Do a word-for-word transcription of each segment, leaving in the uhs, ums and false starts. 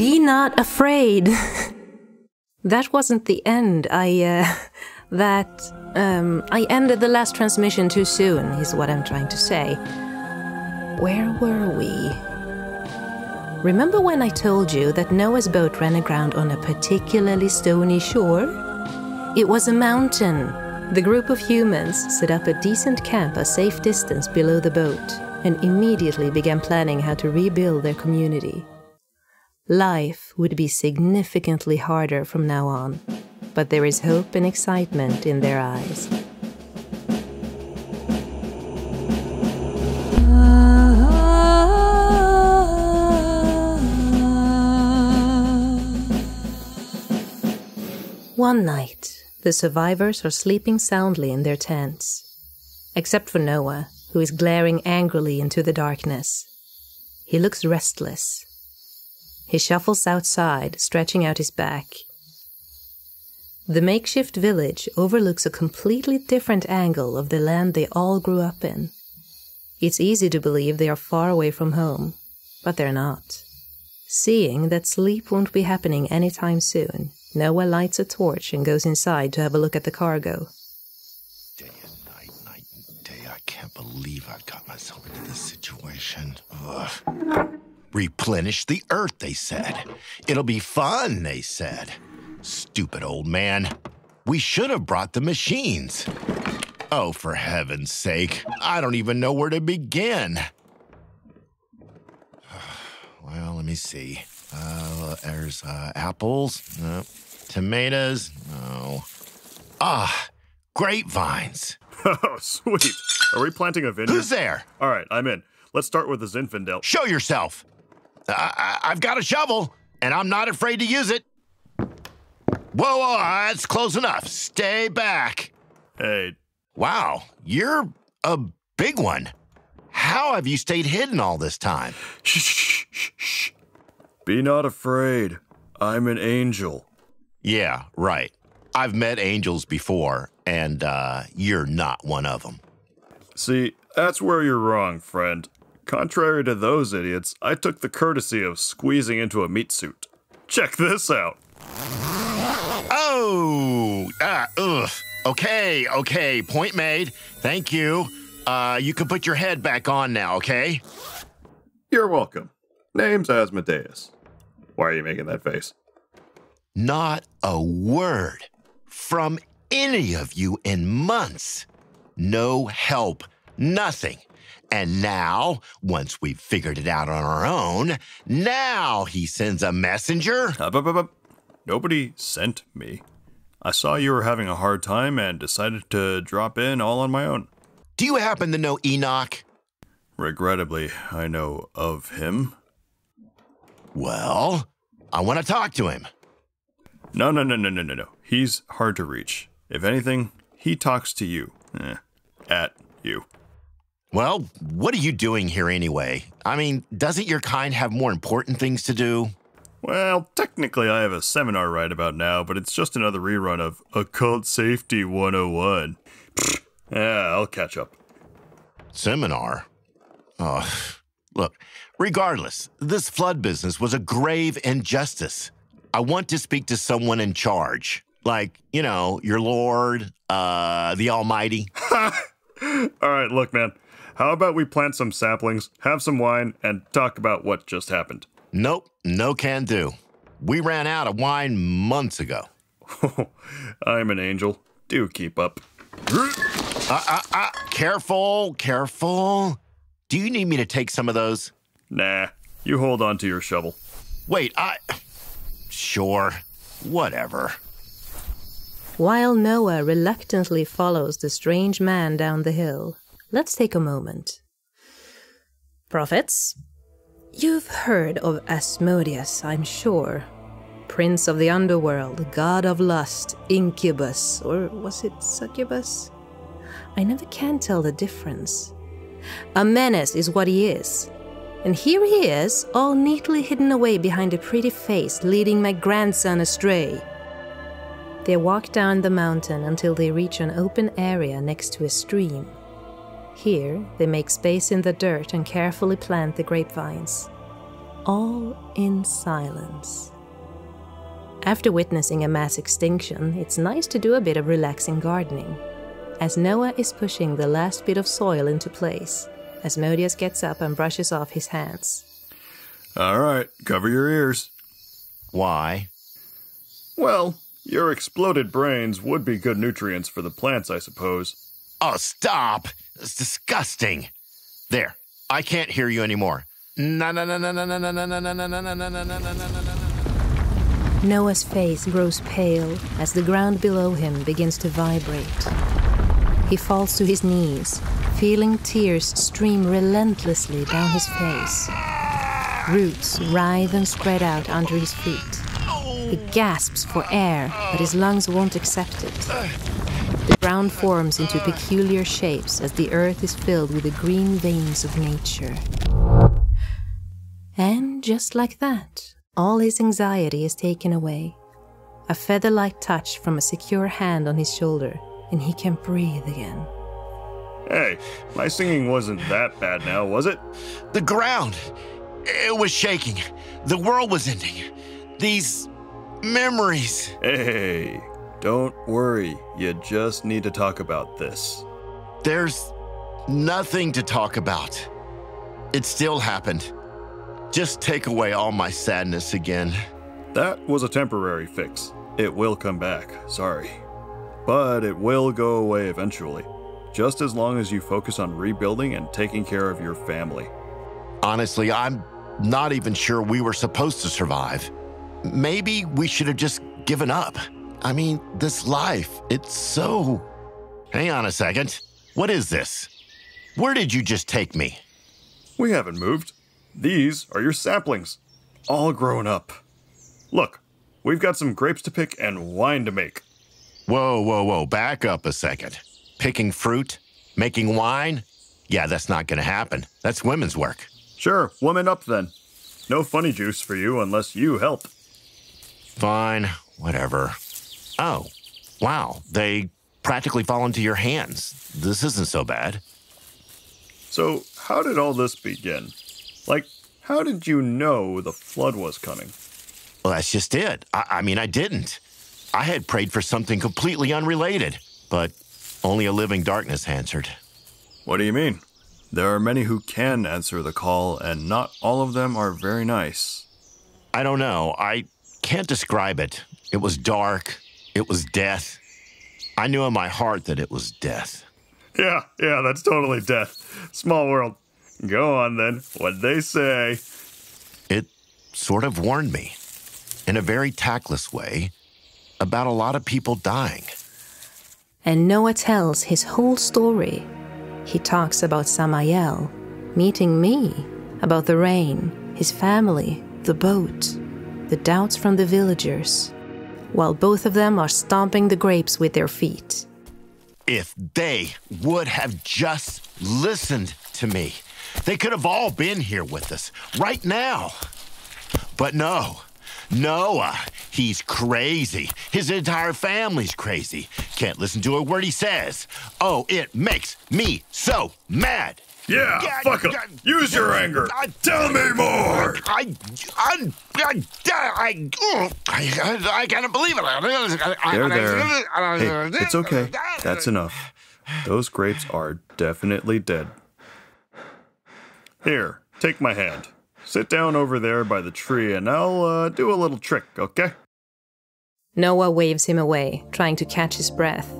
Be not afraid. That wasn't the end. I, uh, that, um, I ended the last transmission too soon, is what I'm trying to say. Where were we? Remember when I told you that Noah's boat ran aground on a particularly stony shore? It was a mountain. The group of humans set up a decent camp a safe distance below the boat and immediately began planning how to rebuild their community. Life would be significantly harder from now on, but there is hope and excitement in their eyes. One night, the survivors are sleeping soundly in their tents, except for Noah, who is glaring angrily into the darkness. He looks restless. He shuffles outside, stretching out his back. The makeshift village overlooks a completely different angle of the land they all grew up in. It's easy to believe they are far away from home, but they're not. Seeing that sleep won't be happening anytime soon, Noah lights a torch and goes inside to have a look at the cargo. Day and night, night and day, I can't believe I got myself into this situation. Ugh. Replenish the earth, they said. It'll be fun, they said. Stupid old man. We should have brought the machines. Oh, for heaven's sake. I don't even know where to begin. Well, let me see. Uh, there's uh, apples. No. Tomatoes. No. Ah, grapevines. Oh, sweet. Are we planting a vineyard? Who's there? All right, I'm in. Let's start with the Zinfandel. Show yourself. I, I, I've got a shovel, and I'm not afraid to use it. Whoa, whoa, that's close enough. Stay back. Hey. Wow, you're a big one. How have you stayed hidden all this time? Shh, shh, shh, shh. Be not afraid. I'm an angel. Yeah, right. I've met angels before, and uh, you're not one of them. See, that's where you're wrong, friend. Contrary to those idiots, I took the courtesy of squeezing into a meat suit. Check this out. Oh, ah, ugh. Okay, okay, point made. Thank you. Uh, you can put your head back on now, okay? You're welcome. Name's Asmodeus. Why are you making that face? Not a word from any of you in months. No help, nothing. And now, once we've figured it out on our own, now he sends a messenger. Up, up, up, up. Nobody sent me. I saw you were having a hard time and decided to drop in all on my own. Do you happen to know Enoch? Regrettably, I know of him. Well, I want to talk to him. No, no, no, no, no, no, no. He's hard to reach. If anything, he talks to you. Eh, at you. Well, what are you doing here anyway? I mean, doesn't your kind have more important things to do? Well, technically I have a seminar right about now, but it's just another rerun of Occult Safety one oh one. Yeah, I'll catch up. Seminar? Oh, look, regardless, this flood business was a grave injustice. I want to speak to someone in charge. Like, you know, your Lord, uh, the Almighty. All right, look, man. How about we plant some saplings, have some wine, and talk about what just happened? Nope, no can do. We ran out of wine months ago. I'm an angel. Do keep up. Uh, uh, uh, careful, careful. Do you need me to take some of those? Nah, you hold on to your shovel. Wait, I... Sure, whatever. While Noah reluctantly follows the strange man down the hill, let's take a moment. Prophets, you've heard of Asmodeus, I'm sure. Prince of the underworld, god of lust, incubus, or was it succubus? I never can tell the difference. A menace is what he is. And here he is, all neatly hidden away behind a pretty face, leading my grandson astray. They walk down the mountain until they reach an open area next to a stream. Here, they make space in the dirt and carefully plant the grapevines. all in silence. After witnessing a mass extinction, it's nice to do a bit of relaxing gardening. As Noah is pushing the last bit of soil into place, Asmodeus gets up and brushes off his hands. All right, cover your ears. Why? Well, your exploded brains would be good nutrients for the plants, I suppose. Oh, stop! It's disgusting! There, I can't hear you anymore. Na na na na na na na na na na na na na na. Noah's face grows pale as the ground below him begins to vibrate. He falls to his knees, feeling tears stream relentlessly down his face. Roots writhe and spread out under his feet. He gasps for air, but his lungs won't accept it. The ground forms into peculiar shapes as the earth is filled with the green veins of nature. And just like that, all his anxiety is taken away. A feather-like touch from a secure hand on his shoulder, and he can breathe again. Hey, my singing wasn't that bad now, was it? The ground, it was shaking. The world was ending. These memories. Hey, don't worry. You just need to talk about this. There's nothing to talk about. It still happened. Just take away all my sadness again. That was a temporary fix. It will come back, sorry. But it will go away eventually. Just as long as you focus on rebuilding and taking care of your family. Honestly, I'm not even sure we were supposed to survive. Maybe we should have just given up. I mean, this life, it's so... Hang on a second. What is this? Where did you just take me? We haven't moved. These are your saplings, all grown up. Look, we've got some grapes to pick and wine to make. Whoa, whoa, whoa, back up a second. Picking fruit? Making wine? Yeah, that's not gonna happen. That's women's work. Sure, woman up then. No funny juice for you unless you help. Fine, whatever. Oh, wow, they practically fall into your hands. This isn't so bad. So, how did all this begin? Like, how did you know the flood was coming? Well, that's just it. I, I mean, I didn't. I had prayed for something completely unrelated, but only a living darkness answered. What do you mean? There are many who can answer the call, and not all of them are very nice. I don't know. I can't describe it. It was dark. It was death. I knew in my heart that it was death. Yeah, yeah, that's totally death. Small world. Go on, then. What'd they say? It sort of warned me, in a very tactless way, about a lot of people dying. And Noah tells his whole story. He talks about Samael, meeting me, about the rain, his family, the boat, the doubts from the villagers, while both of them are stomping the grapes with their feet. If they would have just listened to me, they could have all been here with us, right now. But no, Noah, he's crazy. His entire family's crazy. Can't listen to a word he says. Oh, it makes me so mad. Yeah, God, fuck him. Use your anger. I, Tell me more. I, I, I, I, I, I can't believe it. There, there. Hey, it's okay. That's enough. Those grapes are definitely dead. Here, take my hand. Sit down over there by the tree and I'll uh, do a little trick, okay? Noah waves him away, trying to catch his breath.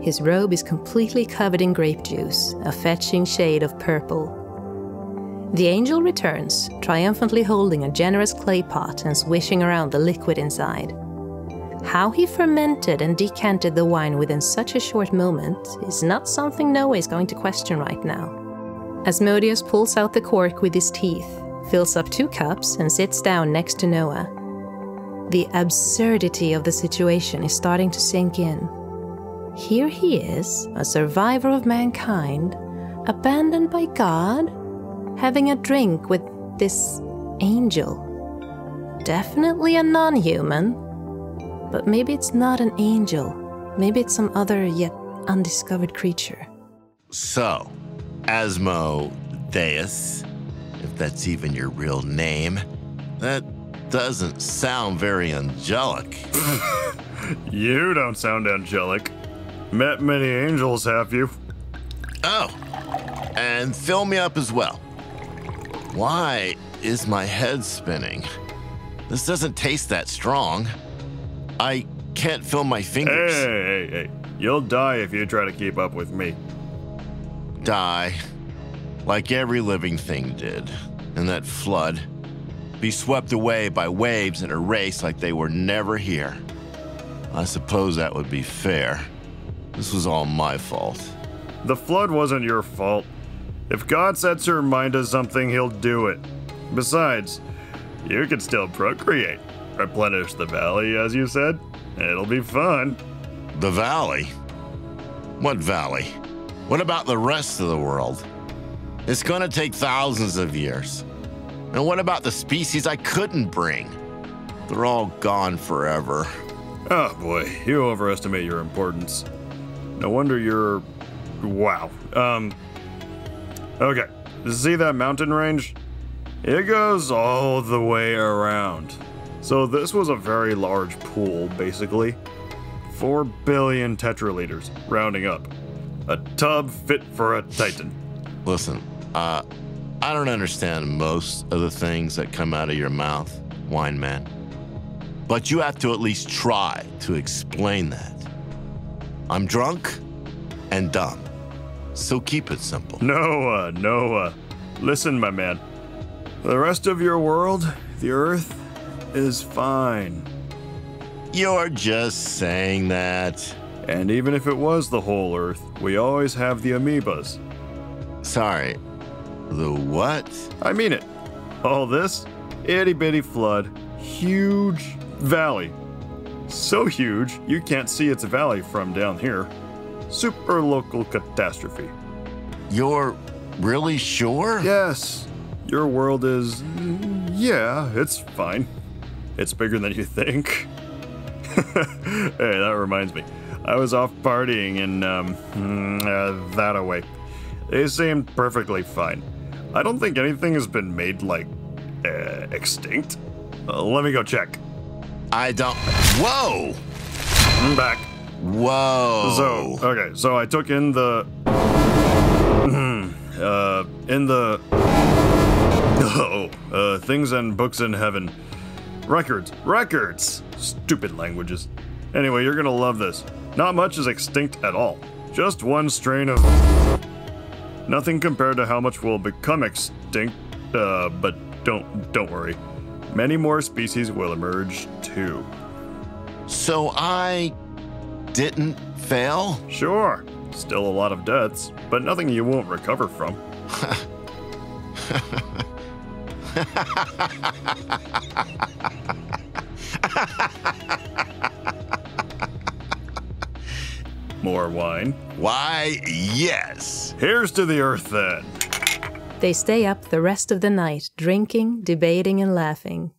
His robe is completely covered in grape juice, a fetching shade of purple. The angel returns, triumphantly holding a generous clay pot and swishing around the liquid inside. How he fermented and decanted the wine within such a short moment is not something Noah is going to question right now. Asmodeus pulls out the cork with his teeth, fills up two cups, and sits down next to Noah. The absurdity of the situation is starting to sink in. Here he is, a survivor of mankind, abandoned by God, having a drink with this angel. Definitely a non-human. But maybe it's not an angel. Maybe it's some other yet undiscovered creature. So... Asmodeus, if that's even your real name. That doesn't sound very angelic. You don't sound angelic. Met many angels, have you? Oh, and fill me up as well. Why is my head spinning? This doesn't taste that strong. I can't feel my fingers. Hey, hey, hey. You'll die if you try to keep up with me. Die, like every living thing did in that flood. Be swept away by waves and erased like they were never here. I suppose that would be fair. This was all my fault. The flood wasn't your fault. If God sets your mind to something, he'll do it. Besides, you can still procreate. Replenish the valley, as you said. It'll be fun. The valley? What valley? What about the rest of the world? It's gonna take thousands of years. And what about the species I couldn't bring? They're all gone forever. Oh boy, you overestimate your importance. No wonder you're... wow. Um, okay, see that mountain range? It goes all the way around. So this was a very large pool, basically. Four billion tetraliters, rounding up. A tub fit for a titan. Listen, uh, I don't understand most of the things that come out of your mouth, wine man. But you have to at least try to explain that. I'm drunk and dumb, so keep it simple. Noah, Noah, listen, my man. The rest of your world, the earth, is fine. You're just saying that. And even if it was the whole earth, we always have the amoebas. Sorry. The what? I mean it. All this itty-bitty flood, huge valley. So huge, you can't see its valley from down here. Super local catastrophe. You're really sure? Yes. Your world is, yeah, it's fine. It's bigger than you think. Hey, that reminds me. I was off partying in, um, uh, that-a-way. They seemed perfectly fine. I don't think anything has been made, like, uh, extinct. Uh, let me go check. I don't... Whoa! I'm back. Whoa. So, okay, so I took in the... uh, in the... Oh, uh, things and books in heaven. Records. Records! Stupid languages. Anyway, you're gonna love this. Not much is extinct at all. Just one strain of... Nothing compared to how much will become extinct, uh, but don't don't worry. Many more species will emerge, too. So I didn't fail? Sure. Still a lot of deaths, but nothing you won't recover from. More wine? Why, yes. Here's to the earth, then. They stay up the rest of the night, drinking, debating, and laughing.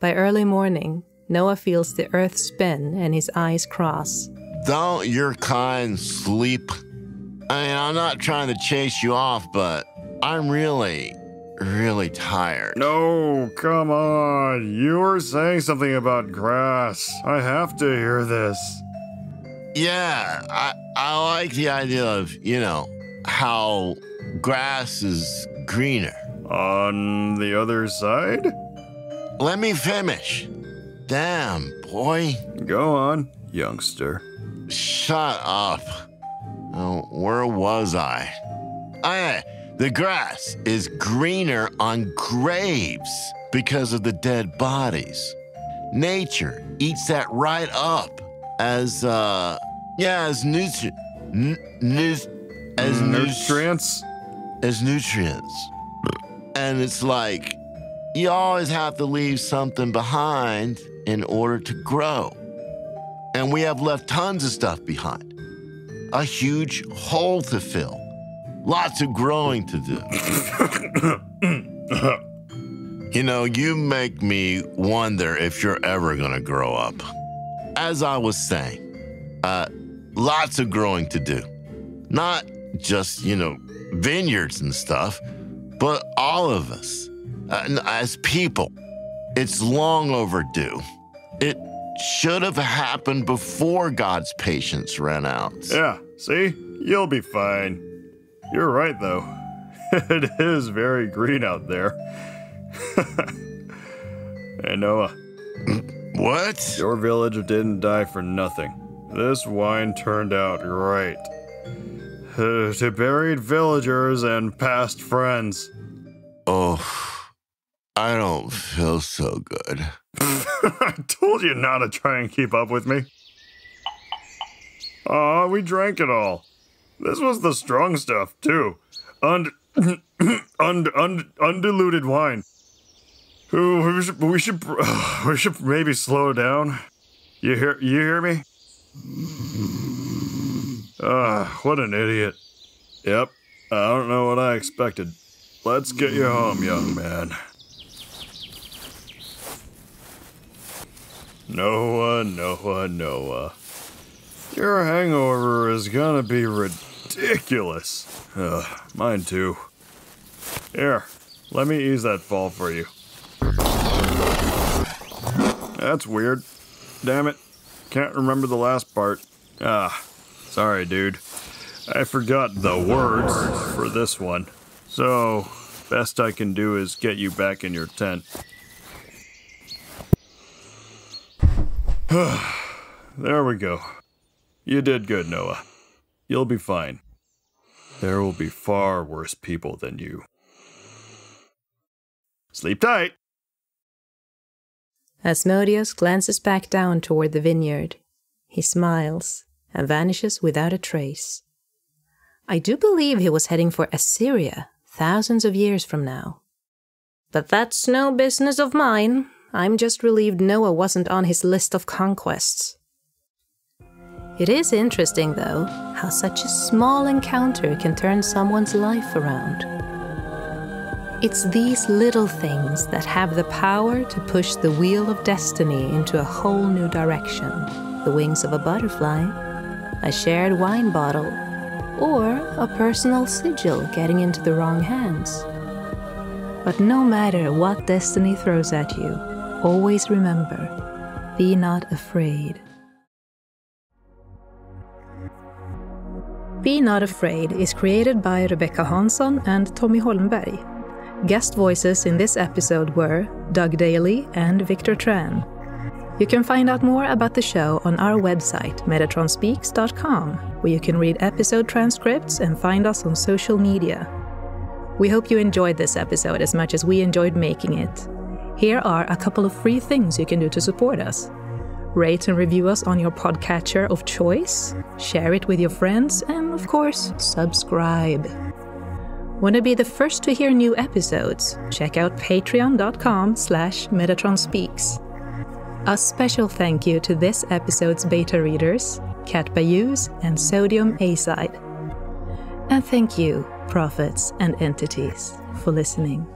By early morning, Noah feels the earth spin and his eyes cross. Don't your kind sleep? I mean, I'm not trying to chase you off, but I'm really, really tired. No, come on. You were saying something about grass. I have to hear this. Yeah, I, I like the idea of, you know, how grass is greener. On the other side? Let me finish. Damn, boy. Go on, youngster. Shut up. Oh, where was I? I, the grass is greener on graves because of the dead bodies. Nature eats that right up. As, uh, yeah, as nutrients, as nutrients, as nutrients. And it's like, you always have to leave something behind in order to grow. And we have left tons of stuff behind. A huge hole to fill. Lots of growing to do. You know, you make me wonder if you're ever gonna grow up. As I was saying, uh, lots of growing to do. Not just, you know, vineyards and stuff, but all of us, uh, as people. It's long overdue. It should have happened before God's patience ran out. Yeah, see? You'll be fine. You're right, though. It is very green out there. Hey, Noah. What? Your village didn't die for nothing. This wine turned out great. Uh, to buried villagers and past friends. Oh, I don't feel so good. I told you not to try and keep up with me. Aw, we drank it all. This was the strong stuff, too. Und und und undiluted wine. Ooh, we should we should we should maybe slow down. You hear you hear me? Ah, uh, what an idiot. Yep, I don't know what I expected. Let's get you home, young man. Noah, Noah, Noah. Your hangover is gonna be ridiculous. Ugh, mine too. Here, let me ease that fall for you. That's weird. Damn it. Can't remember the last part. Ah. Sorry, dude. I forgot the words for this one. So, best I can do is get you back in your tent. There we go. You did good, Noah. You'll be fine. There will be far worse people than you. Sleep tight! Asmodeus glances back down toward the vineyard. He smiles and vanishes without a trace. I do believe he was heading for Assyria thousands of years from now. But that's no business of mine. I'm just relieved Noah wasn't on his list of conquests. It is interesting, though, how such a small encounter can turn someone's life around. It's these little things that have the power to push the wheel of destiny into a whole new direction. The wings of a butterfly, a shared wine bottle, or a personal sigil getting into the wrong hands. But no matter what destiny throws at you, always remember, be not afraid. Be Not Afraid is created by Rebecca Hansson and Tommy Holmberg. Guest voices in this episode were Doug Daly and Victor Tran. You can find out more about the show on our website, metatron speaks dot com, where you can read episode transcripts and find us on social media. We hope you enjoyed this episode as much as we enjoyed making it. Here are a couple of free things you can do to support us. Rate and review us on your podcatcher of choice, share it with your friends, and of course, subscribe. Want to be the first to hear new episodes? Check out patreon dot com slash metatron speaks. A special thank you to this episode's beta readers, Cat Bajusz and Sodium Azide. And thank you, prophets and entities, for listening.